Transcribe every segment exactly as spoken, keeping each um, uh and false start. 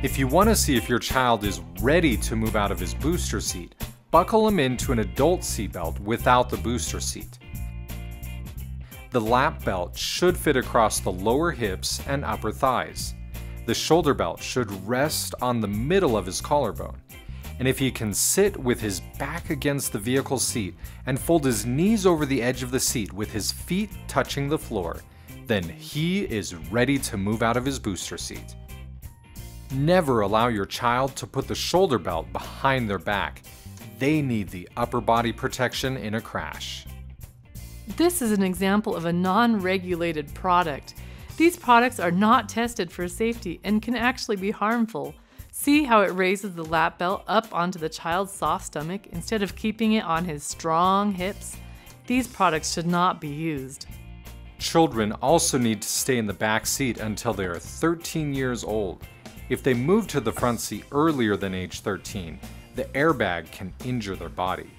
If you want to see if your child is ready to move out of his booster seat, buckle him into an adult seatbelt without the booster seat. The lap belt should fit across the lower hips and upper thighs. The shoulder belt should rest on the middle of his collarbone. And if he can sit with his back against the vehicle seat and fold his knees over the edge of the seat with his feet touching the floor, then he is ready to move out of his booster seat. Never allow your child to put the shoulder belt behind their back. They need the upper body protection in a crash. This is an example of a non-regulated product. These products are not tested for safety and can actually be harmful. See how it raises the lap belt up onto the child's soft stomach instead of keeping it on his strong hips? These products should not be used. Children also need to stay in the back seat until they are thirteen years old. If they move to the front seat earlier than age thirteen, the airbag can injure their body.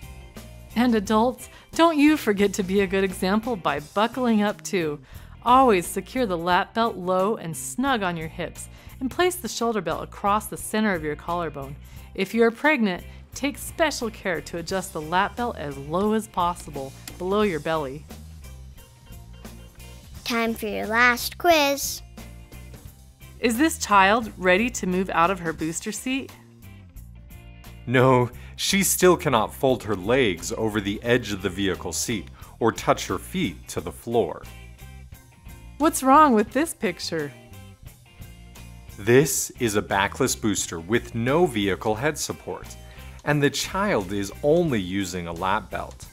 And adults, don't you forget to be a good example by buckling up too. Always secure the lap belt low and snug on your hips, and place the shoulder belt across the center of your collarbone. If you are pregnant, take special care to adjust the lap belt as low as possible, below your belly. Time for your last quiz. Is this child ready to move out of her booster seat? No, she still cannot fold her legs over the edge of the vehicle seat or touch her feet to the floor. What's wrong with this picture? This is a backless booster with no vehicle head support, and the child is only using a lap belt.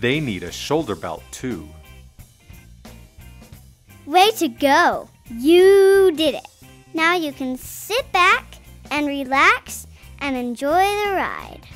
They need a shoulder belt too. Way to go! You did it! Now you can sit back and relax and enjoy the ride.